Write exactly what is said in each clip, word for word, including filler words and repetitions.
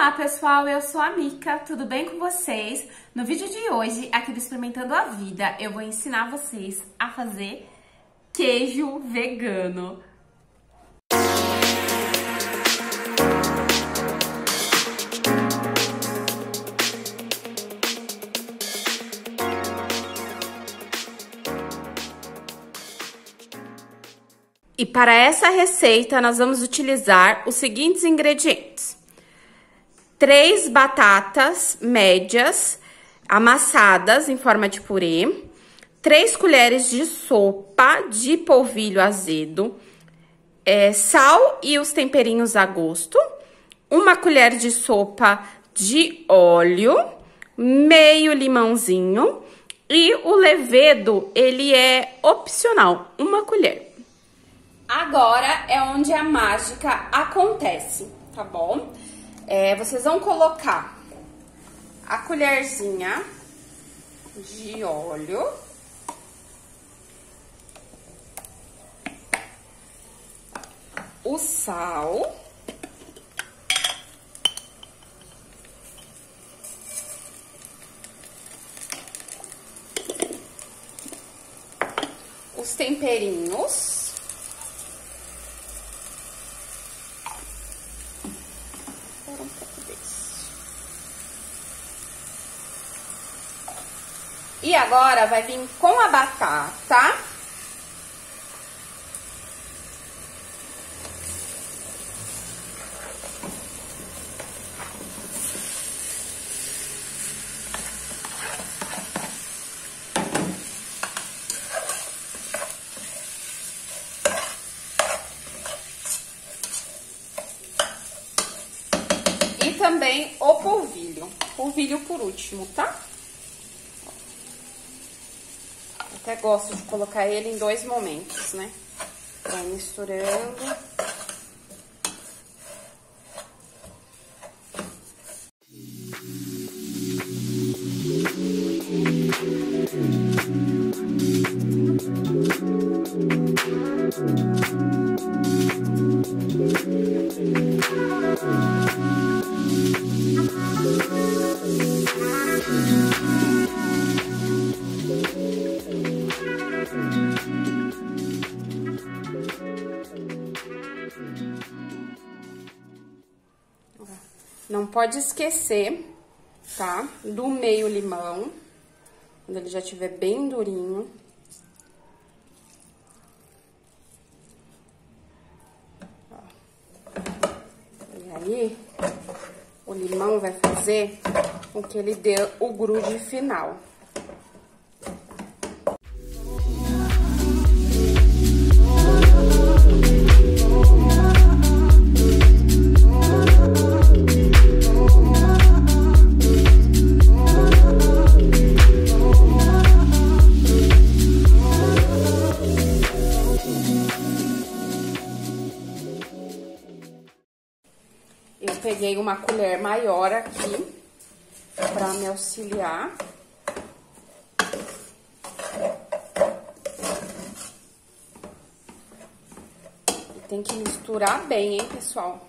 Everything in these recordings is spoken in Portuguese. Olá pessoal, eu sou a Mika, tudo bem com vocês? No vídeo de hoje, aqui do Experimentando a Vida, eu vou ensinar vocês a fazer queijo vegano. E para essa receita, nós vamos utilizar os seguintes ingredientes. Três batatas médias, amassadas em forma de purê, três colheres de sopa de polvilho azedo, é, sal e os temperinhos a gosto, uma colher de sopa de óleo, meio limãozinho e o levedo, ele é opcional, uma colher. Agora é onde a mágica acontece, tá bom? É, vocês vão colocar a colherzinha de óleo o sal os temperinhos e agora vai vir com a batata e também o polvilho, polvilho por último, tá? Até gosto de colocar ele em dois momentos, né? Vai misturando. Não pode esquecer, tá? Do meio limão, quando ele já estiver bem durinho. E aí, o limão vai fazer com que ele dê o grude final. Eu peguei uma colher maior aqui para me auxiliar. E tem que misturar bem, hein, pessoal?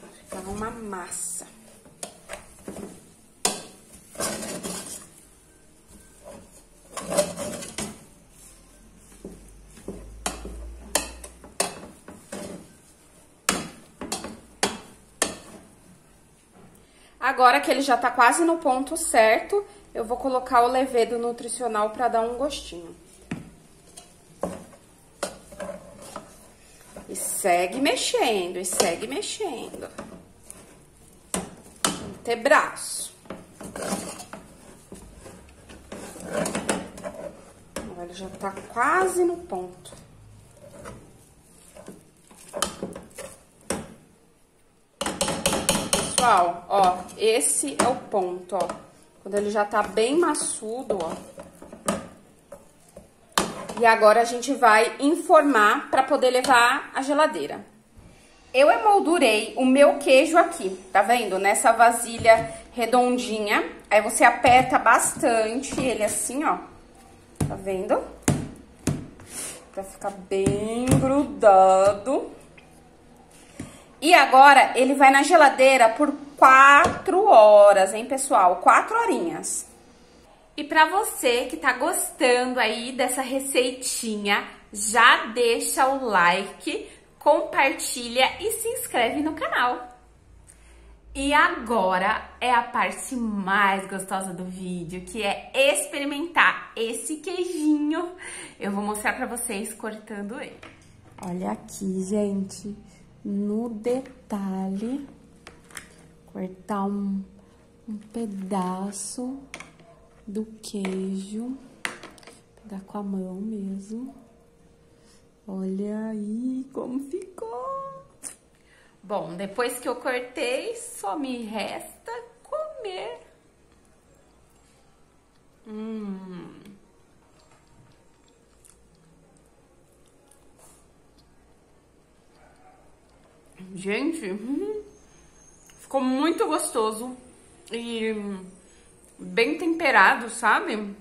Vai ficar uma massa. Agora que ele já tá quase no ponto certo, eu vou colocar o levedo nutricional para dar um gostinho. E segue mexendo, e segue mexendo. Até braço. Ele já tá quase no ponto. Pessoal, ó, esse é o ponto, ó. Quando ele já tá bem maçudo, ó. E agora a gente vai enformar pra poder levar à geladeira. Eu emoldurei o meu queijo aqui, tá vendo? Nessa vasilha redondinha. Aí você aperta bastante ele assim, ó. Tá vendo? Pra ficar bem grudado. E agora ele vai na geladeira por quatro horas, hein, pessoal? Quatro horinhas. E pra você que tá gostando aí dessa receitinha, já deixa o like, compartilha e se inscreve no canal. E agora é a parte mais gostosa do vídeo, que é experimentar esse queijinho. Eu vou mostrar pra vocês cortando ele. Olha aqui, gente, no detalhe, cortar um, um pedaço do queijo, pegar com a mão mesmo. Olha aí como ficou! Bom, depois que eu cortei, só me resta comer. Hum. Gente, hum, ficou muito gostoso e bem temperado, sabe?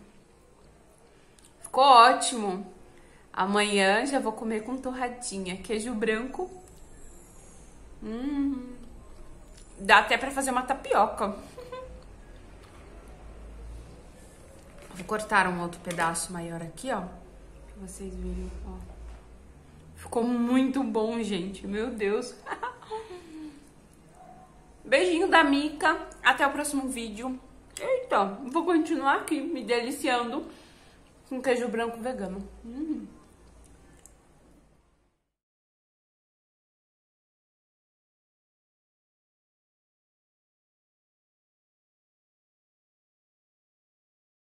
Ficou ótimo. Amanhã já vou comer com torradinha, queijo branco. Hum, dá até pra fazer uma tapioca. Vou cortar um outro pedaço maior aqui, ó, pra vocês verem, ó. Ficou muito bom, gente, meu Deus. Beijinho da Mika, até o próximo vídeo. Eita, vou continuar aqui me deliciando com queijo branco vegano. Hum.